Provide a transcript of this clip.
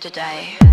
today.